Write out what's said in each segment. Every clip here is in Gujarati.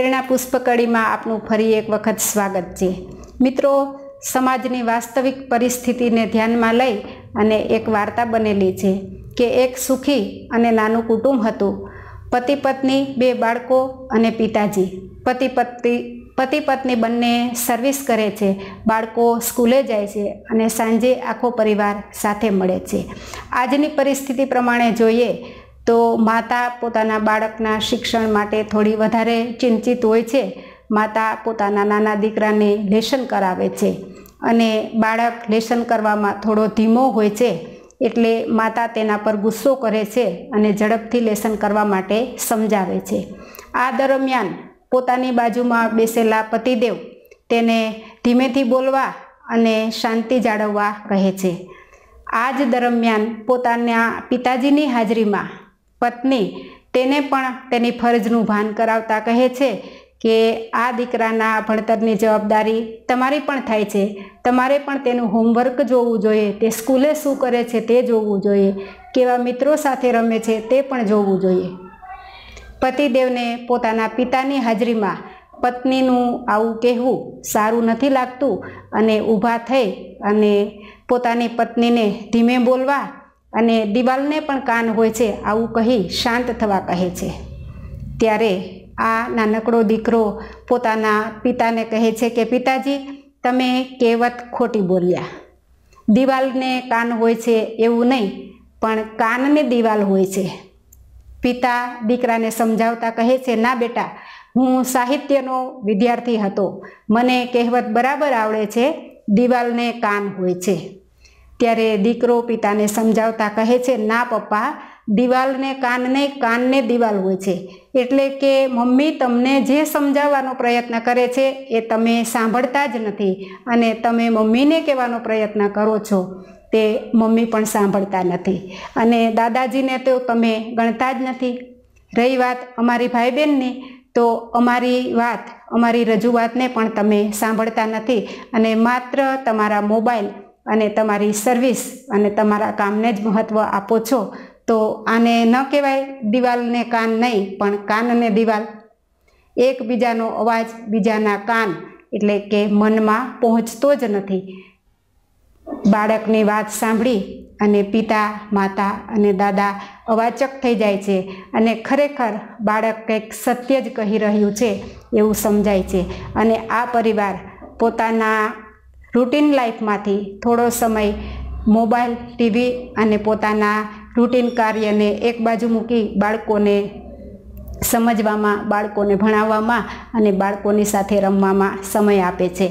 પ્રેરણા પુષ્પકળીમાં આપનું ફરી એક વખત સ્વાગત છે મિત્રો. સમાજની વાસ્તવિક પરિસ્થિતિને ધ્યાનમાં લઈ અને એક વાર્તા બનેલી છે કે એક સુખી અને નાનું કુટુંબ હતું. પતિ પત્ની, બે બાળકો અને પિતાજી. પતિ પત્ની બંને સર્વિસ કરે છે, બાળકો સ્કૂલે જાય છે અને સાંજે આખો પરિવાર સાથે મળે છે. આજની પરિસ્થિતિ પ્રમાણે જોઈએ તો માતા પોતાના બાળકના શિક્ષણ માટે થોડી વધારે ચિંતિત હોય છે. માતા પોતાના નાના દીકરાને લેસન કરાવે છે અને બાળક લેસન કરવામાં થોડો ધીમો હોય છે, એટલે માતા તેના પર ગુસ્સો કરે છે અને ઝડપથી લેસન કરવા માટે સમજાવે છે. આ દરમિયાન પોતાની બાજુમાં બેસેલા પતિદેવ તેને ધીમેથી બોલવા અને શાંતિ જાળવવા કહે છે. આ જ દરમિયાન પોતાના પિતાજીની હાજરીમાં પત્ની તેને પણ તેની ફરજનું ભાન કરાવતા કહે છે કે આ દીકરાના ભણતરની જવાબદારી તમારી પણ થાય છે, તમારે પણ તેનું હોમવર્ક જોવું જોઈએ, તે સ્કૂલે શું કરે છે તે જોવું જોઈએ, કેવા મિત્રો સાથે રમે છે તે પણ જોવું જોઈએ. પતિદેવને પોતાના પિતાની હાજરીમાં પત્નીનું આવું કહેવું સારું નથી લાગતું અને ઊભા થઈ અને પોતાની પત્નીને ધીમે બોલવા અને દિવાલને પણ કાન હોય છે આવું કહી શાંત થવા કહે છે. ત્યારે આ નાનકડો દીકરો પોતાના પિતાને કહે છે કે પિતાજી, તમે કહેવત ખોટી બોલ્યા. દિવાલને કાન હોય છે એવું નહીં, પણ કાનને દિવાલ હોય છે. પિતા દીકરાને સમજાવતા કહે છે, ના બેટા, હું સાહિત્યનો વિદ્યાર્થી હતો, મને કહેવત બરાબર આવડે છે, દિવાલને કાન હોય છે. ત્યારે દીકરો પિતાને સમજાવતા કહે છે, ના પપ્પા, દિવાલને કાન નહીં, કાનને દિવાલ હોય છે, એટલે કે મમ્મી તમને જે સમજાવવાનો પ્રયત્ન કરે છે એ તમે સાંભળતા જ નથી અને તમે મમ્મીને કહેવાનો પ્રયત્ન કરો છો તે મમ્મી પણ સાંભળતા નથી અને દાદાજીને તો તમે ગણતા જ નથી. રહી વાત અમારી ભાઈ બહેનની, તો અમારી રજૂઆતને પણ તમે સાંભળતા નથી અને માત્ર તમારા મોબાઈલ અને તમારી સર્વિસ અને તમારા કામને જ મહત્ત્વ આપો છો. તો આને ન કહેવાય દિવાલને કાન નહીં, પણ કાનને દિવાલ. એકબીજાનો અવાજ બીજાના કાન એટલે કે મનમાં પહોંચતો જ નથી. બાળકની વાત સાંભળી અને પિતા, માતા અને દાદા અવાચક થઈ જાય છે અને ખરેખર બાળક કંઈક સત્ય જ કહી રહ્યું છે એવું સમજાય છે અને આ પરિવાર પોતાના રૂટીન લાઈફમાંથી થોડો સમય મોબાઈલ, ટીવી અને પોતાના રૂટીન કાર્યને એક બાજુ મૂકી બાળકોને સમજવામાં, બાળકોને ભણાવવામાં અને બાળકોની સાથે રમવામાં સમય આપે છે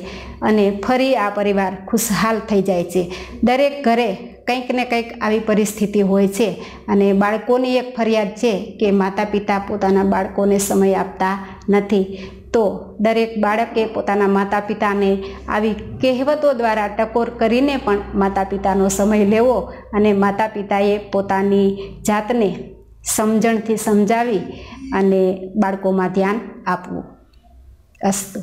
અને ફરી આ પરિવાર ખુશહાલ થઈ જાય છે. દરેક ઘરે કંઈક ને કંઈક આવી પરિસ્થિતિ હોય છે અને બાળકોની એક ફરિયાદ છે કે માતા પિતા પોતાના બાળકોને સમય આપતા નથી. તો દરેક બાળકે પોતાના માતા પિતાને આવી કહેવતો દ્વારા ટકોર કરીને પણ માતા પિતાનો સમય લેવો અને માતા પિતાએ પોતાની જાતને સમજણથી સમજાવી અને બાળકોમાં ધ્યાન આપવું. અસ્તુ.